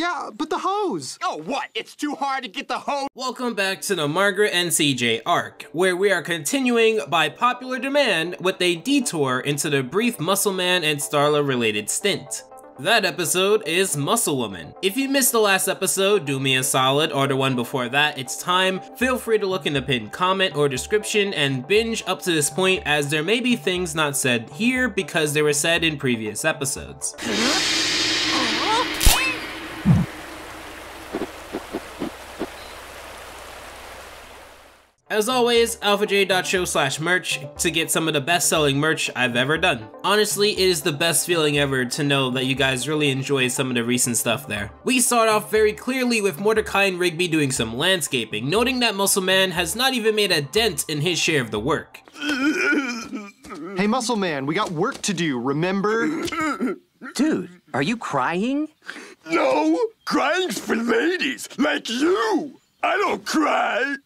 Yeah, but the hose! Oh, what? It's too hard to get the hose! Welcome back to the Margaret and CJ arc, where we are continuing by popular demand with a detour into the brief Muscle Man and Starla related stint. That episode is Muscle Woman. If you missed the last episode, do me a solid, or the one before that, it's time. Feel free to look in the pinned comment or description and binge up to this point, as there may be things not said here because they were said in previous episodes. As always, alphajay.show/merch to get some of the best-selling merch I've ever done. Honestly, it is the best feeling ever to know that you guys really enjoy some of the recent stuff there. We start off very clearly with Mordecai and Rigby doing some landscaping, noting that Muscle Man has not even made a dent in his share of the work. Hey Muscle Man, we got work to do, remember? Dude, are you crying? No, crying's for ladies, like you! I don't cry!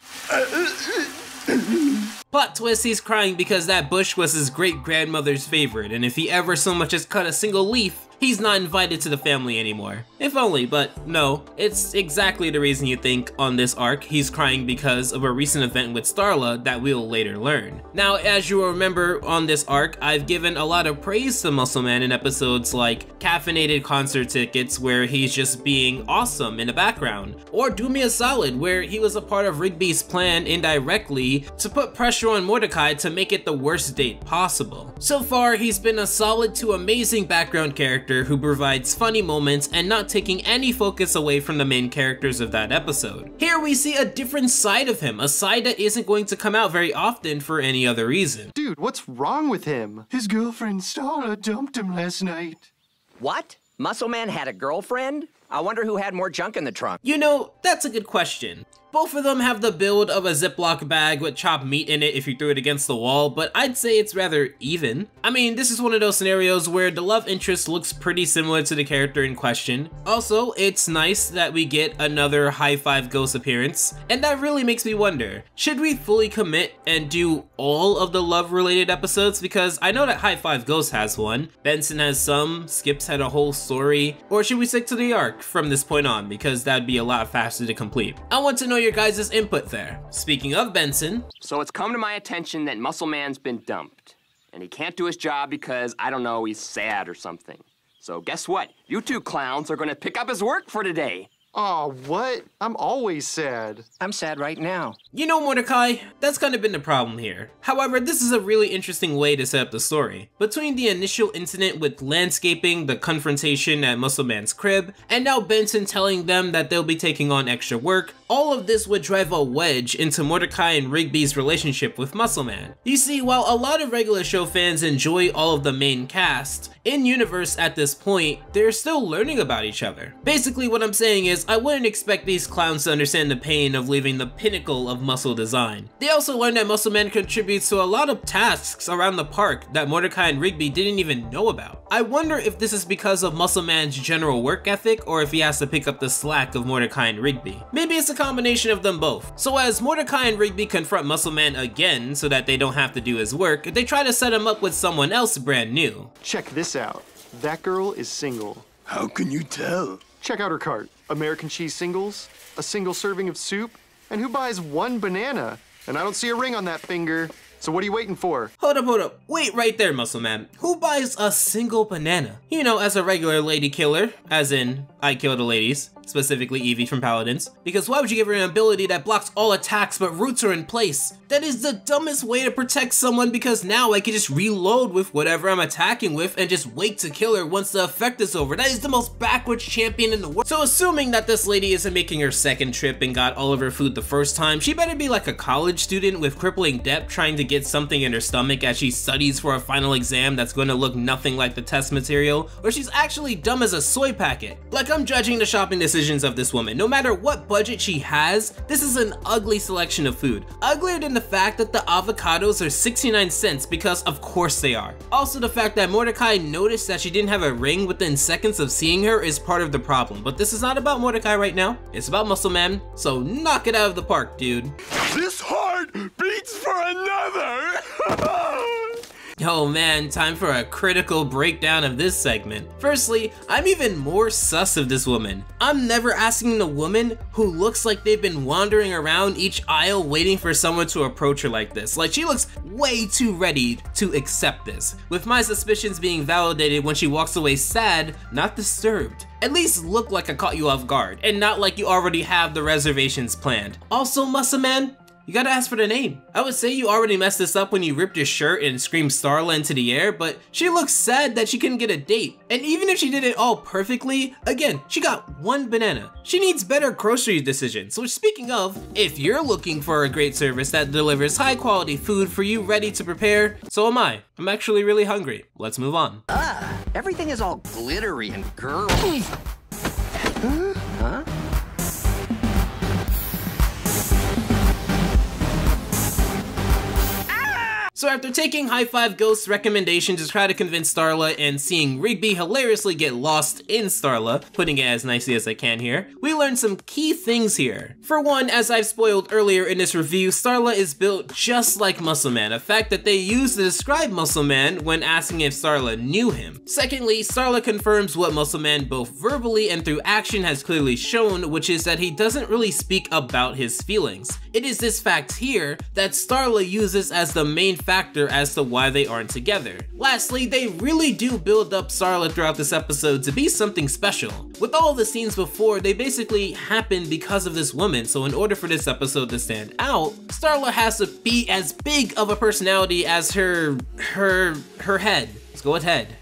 Plot twist, he's crying because that bush was his great-grandmother's favorite, and if he ever so much as cut a single leaf, he's not invited to the family anymore. If only, but no. It's exactly the reason you think on this arc he's crying because of a recent event with Starla that we'll later learn. Now, as you will remember on this arc, I've given a lot of praise to Muscle Man in episodes like Caffeinated Concert Tickets, where he's just being awesome in the background, or Do Me a Solid, where he was a part of Rigby's plan indirectly to put pressure on Mordecai to make it the worst date possible. So far, he's been a solid to amazing background character who provides funny moments and not taking any focus away from the main characters of that episode. Here we see a different side of him, a side that isn't going to come out very often for any other reason. Dude, what's wrong with him? His girlfriend Starla dumped him last night. What? Muscle Man had a girlfriend? I wonder who had more junk in the trunk. You know, that's a good question. Both of them have the build of a Ziploc bag with chopped meat in it if you threw it against the wall, but I'd say it's rather even. I mean, this is one of those scenarios where the love interest looks pretty similar to the character in question. Also, it's nice that we get another High Five Ghost appearance, and that really makes me wonder, should we fully commit and do all of the love-related episodes? Because I know that High Five Ghost has one, Benson has some, Skip's had a whole story, or should we stick to the arc from this point on, because that'd be a lot faster to complete? I want to know your guys' input there. Speaking of Benson... So it's come to my attention that Muscle Man's been dumped, and he can't do his job because, I don't know, he's sad or something. So guess what? You two clowns are gonna pick up his work for today. Aw, what? I'm always sad. I'm sad right now. You know, Mordecai, that's kind of been the problem here. However, this is a really interesting way to set up the story. Between the initial incident with landscaping, the confrontation at Muscle Man's crib, and now Benson telling them that they'll be taking on extra work, all of this would drive a wedge into Mordecai and Rigby's relationship with Muscle Man. You see, while a lot of Regular Show fans enjoy all of the main cast, in-universe at this point, they're still learning about each other. Basically, what I'm saying is, I wouldn't expect these clowns to understand the pain of leaving the pinnacle of muscle design. They also learned that Muscle Man contributes to a lot of tasks around the park that Mordecai and Rigby didn't even know about. I wonder if this is because of Muscle Man's general work ethic, or if he has to pick up the slack of Mordecai and Rigby. Maybe it's a combination of them both. So as Mordecai and Rigby confront Muscle Man again so that they don't have to do his work, they try to set him up with someone else brand new. Check this out. That girl is single. How can you tell? Check out her cart. American cheese singles, a single serving of soup, and who buys one banana? And I don't see a ring on that finger. So what are you waiting for? Hold up, wait right there, Muscle Man. Who buys a single banana? You know, as a regular lady killer, as in, I kill the ladies, specifically Eevee from Paladins, because why would you give her an ability that blocks all attacks but roots are in place? That is the dumbest way to protect someone, because now I can just reload with whatever I'm attacking with and just wait to kill her once the effect is over. That is the most backwards champion in the world. So assuming that this lady isn't making her second trip and got all of her food the first time, she better be like a college student with crippling debt trying to get something in her stomach as she studies for a final exam that's going to look nothing like the test material, or she's actually dumb as a soy packet. Like, I'm judging the shopping decisions of this woman. No matter what budget she has, this is an ugly selection of food. Uglier than the fact that the avocados are 69 cents, because of course they are. Also, the fact that Mordecai noticed that she didn't have a ring within seconds of seeing her is part of the problem, but this is not about Mordecai right now. It's about Muscle Man, so knock it out of the park, dude. This heart beats for another! Oh man, time for a critical breakdown of this segment. Firstly, I'm even more sus of this woman. I'm never asking a woman who looks like they've been wandering around each aisle waiting for someone to approach her like this. Like, she looks way too ready to accept this, with my suspicions being validated when she walks away sad, not disturbed. At least look like I caught you off guard, and not like you already have the reservations planned. Also, Muscle Man, you gotta ask for the name. I would say you already messed this up when you ripped your shirt and screamed Starla into the air, but she looks sad that she couldn't get a date. And even if she did it all perfectly, again, she got one banana. She needs better grocery decisions. Which, speaking of, if you're looking for a great service that delivers high quality food for you ready to prepare, so am I. I'm actually really hungry. Let's move on. Everything is all glittery and girly. Huh? So after taking High Five Ghost's recommendation to try to convince Starla and seeing Rigby hilariously get lost in Starla, putting it as nicely as I can here, we learned some key things here. For one, as I've spoiled earlier in this review, Starla is built just like Muscle Man, a fact that they used to describe Muscle Man when asking if Starla knew him. Secondly, Starla confirms what Muscle Man both verbally and through action has clearly shown, which is that he doesn't really speak about his feelings. It is this fact here that Starla uses as the main factor as to why they aren't together. Lastly, they really do build up Starla throughout this episode to be something special. With all the scenes before, they basically happened because of this woman, so in order for this episode to stand out, Starla has to be as big of a personality as her head. Let's go with head.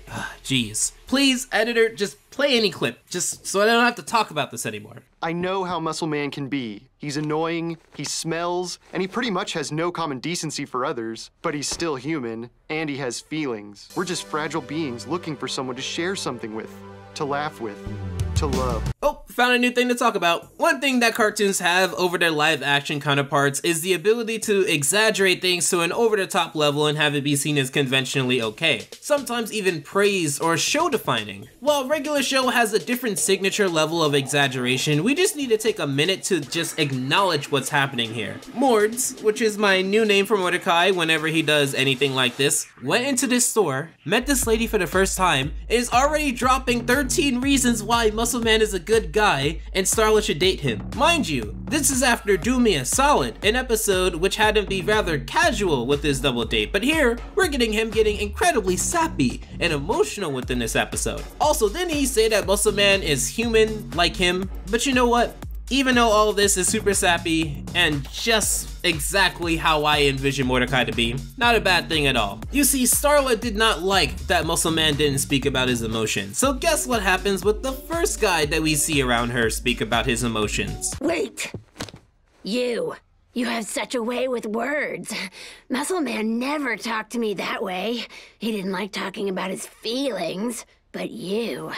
Jeez. Please, editor, just play any clip, just so I don't have to talk about this anymore. I know how Muscle Man can be. He's annoying, he smells, and he pretty much has no common decency for others, but he's still human, and he has feelings. We're just fragile beings looking for someone to share something with, to laugh with, to love. Oh, found a new thing to talk about. One thing that cartoons have over their live action counterparts is the ability to exaggerate things to an over the top level and have it be seen as conventionally okay. Sometimes even praised or show defining. While Regular Show has a different signature level of exaggeration, we just need to take a minute to just acknowledge what's happening here. Mords, which is my new name for Mordecai whenever he does anything like this, went into this store, met this lady for the first time, and is already dropping 13 reasons why Muscle Man is a good guy and Starla should date him. Mind you, this is after Do Me a Solid, an episode which had him be rather casual with his double date, but here we're getting him getting incredibly sappy and emotional within this episode. Also, didn't he say that Muscle Man is human like him? But you know what? Even though all of this is super sappy and just exactly how I envision Mordecai to be, not a bad thing at all. You see, Starla did not like that Muscle Man didn't speak about his emotions. So guess what happens with the first guy that we see around her speak about his emotions? Wait, you have such a way with words. Muscle Man never talked to me that way. He didn't like talking about his feelings, but you're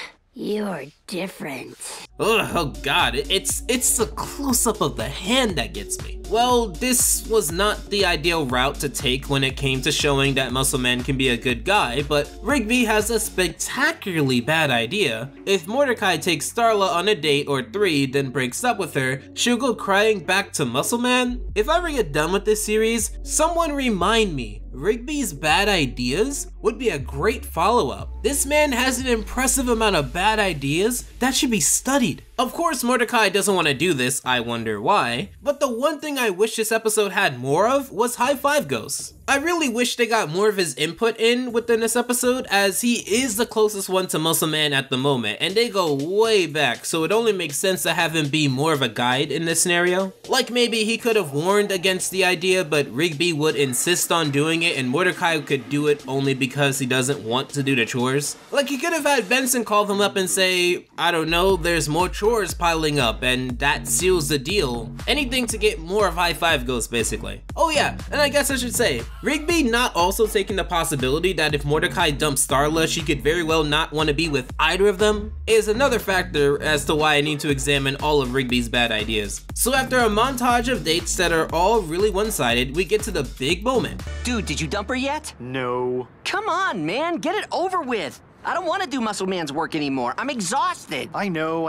different. Ugh, oh god, it's a close-up of the hand that gets me. Well, this was not the ideal route to take when it came to showing that Muscle Man can be a good guy, but Rigby has a spectacularly bad idea. If Mordecai takes Starla on a date or three, then breaks up with her, she'll go crying back to Muscle Man? If I ever get done with this series, someone remind me. Rigby's bad ideas would be a great follow-up. This man has an impressive amount of bad ideas that should be studied. Of course, Mordecai doesn't want to do this, I wonder why, but the one thing I wish this episode had more of was High Five Ghost. I really wish they got more of his input in within this episode, as he is the closest one to Muscle Man at the moment, and they go way back, so it only makes sense to have him be more of a guide in this scenario. Like, maybe he could have warned against the idea, but Rigby would insist on doing it, and Mordecai could do it only because he doesn't want to do the chores. Like, he could have had Benson call them up and say, I don't know, there's more chores piling up, and that seals the deal. Anything to get more of High Five Ghost, basically. Oh yeah, and I guess I should say, Rigby not also taking the possibility that if Mordecai dumps Starla, she could very well not want to be with either of them, is another factor as to why I need to examine all of Rigby's bad ideas. So after a montage of dates that are all really one-sided, we get to the big moment. Dude, did you dump her yet? No. Come on, man, get it over with. I don't want to do Muscle Man's work anymore. I'm exhausted. I know.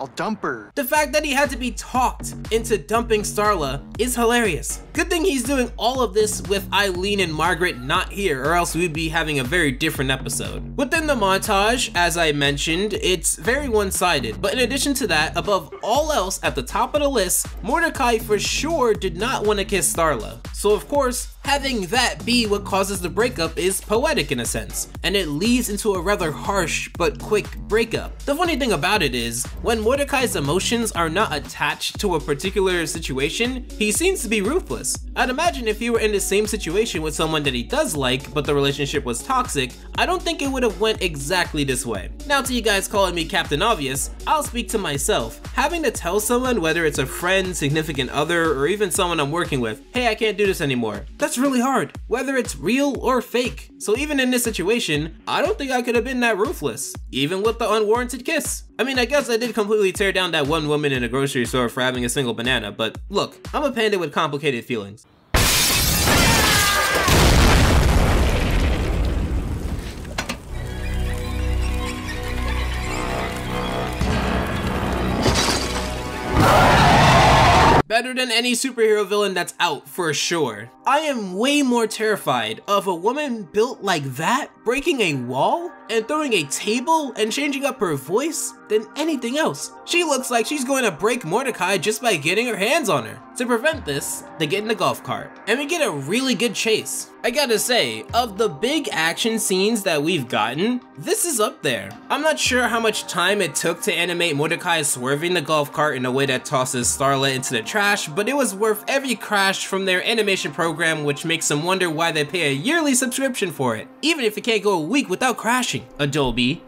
I'll dump her. The fact that he had to be talked into dumping Starla is hilarious. Good thing he's doing all of this with Eileen and Margaret not here, or else we'd be having a very different episode. Within the montage, as I mentioned, it's very one-sided, but in addition to that, above all else, at the top of the list, Mordecai for sure did not want to kiss Starla. So of course, having that be what causes the breakup is poetic in a sense, and it leads into a rather harsh but quick breakup. The funny thing about it is, when Mordecai's emotions are not attached to a particular situation, he seems to be ruthless. I'd imagine if he were in the same situation with someone that he does like, but the relationship was toxic, I don't think it would have went exactly this way. Now to you guys calling me Captain Obvious, I'll speak to myself. Having to tell someone, whether it's a friend, significant other, or even someone I'm working with, hey, I can't do this anymore. That's really hard, whether it's real or fake. So even in this situation, I don't think I could have been that ruthless, even with the unwarranted kiss. I mean, I guess I did completely tear down that one woman in a grocery store for having a single banana, but look, I'm a panda with complicated feelings. Better than any superhero villain that's out, for sure. I am way more terrified of a woman built like that breaking a wall and throwing a table and changing up her voice than anything else. She looks like she's going to break Mordecai just by getting her hands on her. To prevent this, they get in the golf cart, and we get a really good chase. I gotta say, of the big action scenes that we've gotten, this is up there. I'm not sure how much time it took to animate Mordecai swerving the golf cart in a way that tosses Starla into the trash, but it was worth every crash from their animation program, which makes them wonder why they pay a yearly subscription for it, even if it can't go a week without crashing. Adobe.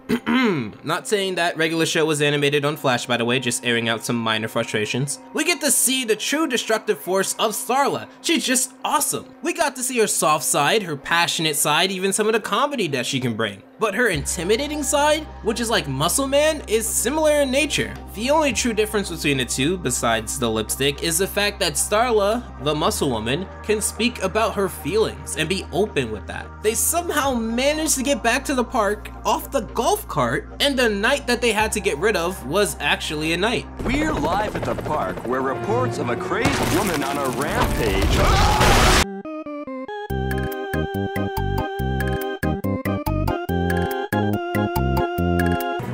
Not saying that Regular Show was animated on Flash, by the way, just airing out some minor frustrations. We get to see the true destructive force of Starla. She's just awesome. We got to see her soft side, her passionate side, even some of the comedy that she can bring. But her intimidating side, which is like Muscle Man, is similar in nature. The only true difference between the two, besides the lipstick, is the fact that Starla, the Muscle Woman, can speak about her feelings and be open with that. They somehow managed to get back to the park off the golf cart, and the night that they had to get rid of was actually a night. We're live at the park where reports of a crazed woman on a rampage. Ah!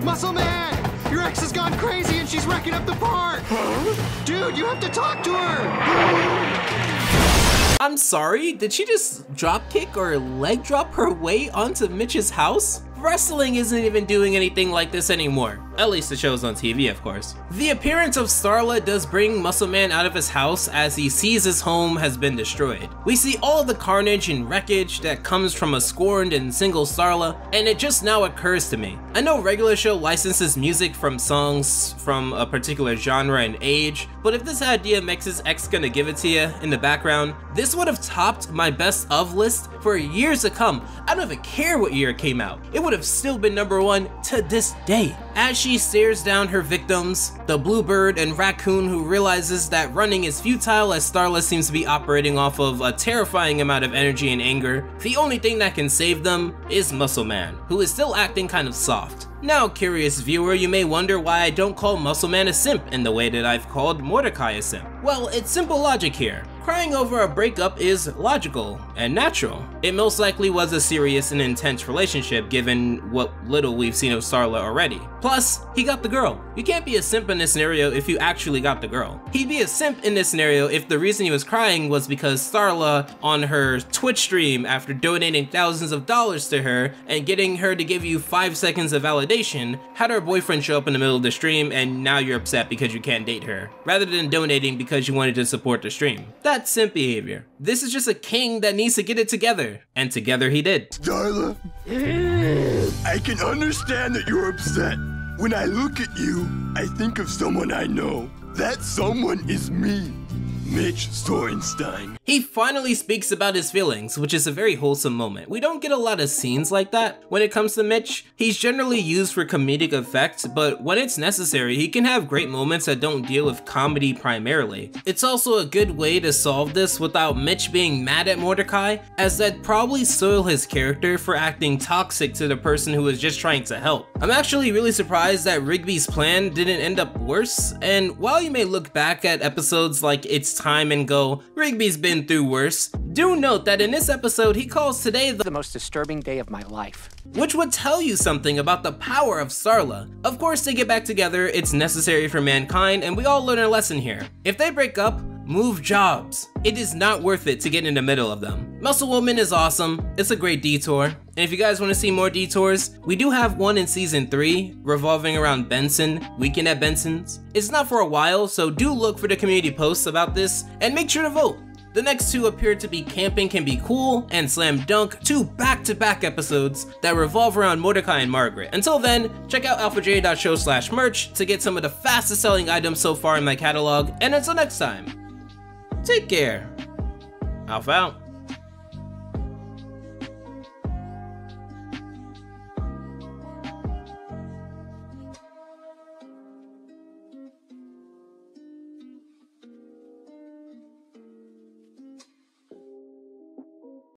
Muscle Man! Your ex has gone crazy and she's wrecking up the park! Huh? Dude, you have to talk to her! I'm sorry, did she just dropkick or leg drop her way onto Mitch's house? Wrestling isn't even doing anything like this anymore. At least the show's on TV, of course. The appearance of Starla does bring Muscle Man out of his house as he sees his home has been destroyed. We see all the carnage and wreckage that comes from a scorned and single Starla, and it just now occurs to me. I know Regular Show licenses music from songs from a particular genre and age, but if this had DMX's X Gonna Give It To Ya in the background, this would have topped my best of list for years to come. I don't even care what year it came out. It would have still been #1 to this day. As she stares down her victims, the bluebird and raccoon, who realizes that running is futile as Starla seems to be operating off of a terrifying amount of energy and anger, the only thing that can save them is Muscle Man, who is still acting kind of soft. Now, curious viewer, you may wonder why I don't call Muscle Man a simp in the way that I've called Mordecai a simp. Well, it's simple logic here. Crying over a breakup is logical and natural. It most likely was a serious and intense relationship given what little we've seen of Starla already. Plus, he got the girl. You can't be a simp in this scenario if you actually got the girl. He'd be a simp in this scenario if the reason he was crying was because Starla, on her Twitch stream, after donating thousands of dollars to her and getting her to give you 5 seconds of validation, had her boyfriend show up in the middle of the stream and now you're upset because you can't date her, rather than donating because you wanted to support the stream. That's simp behavior. This is just a king that needs to get it together. And together he did. Starla, I can understand that you're upset. When I look at you, I think of someone I know. That someone is me. Mitch Sorrenstein. He finally speaks about his feelings, which is a very wholesome moment. We don't get a lot of scenes like that. When it comes to Mitch, he's generally used for comedic effect, but when it's necessary, he can have great moments that don't deal with comedy primarily. It's also a good way to solve this without Mitch being mad at Mordecai, as that'd probably soil his character for acting toxic to the person who is just trying to help. I'm actually really surprised that Rigby's plan didn't end up worse, and while you may look back at episodes like It's Time and go, Rigby's been through worse, do note that in this episode he calls today the most disturbing day of my life, which would tell you something about the power of Starla. Of course, they get back together, it's necessary for mankind, and we all learn a lesson here. If they break up, move jobs. It is not worth it to get in the middle of them. Muscle Woman is awesome, it's a great detour, and if you guys want to see more detours, we do have one in season 3 revolving around Benson, Weekend at Benson's. It's not for a while, so do look for the community posts about this and make sure to vote. The next two appear to be Camping Can Be Cool and Slam Dunk, two back-to-back episodes that revolve around Mordecai and Margaret. Until then, check out alphajay.show/merch to get some of the fastest selling items so far in my catalog, and until next time, take care. Alpha out.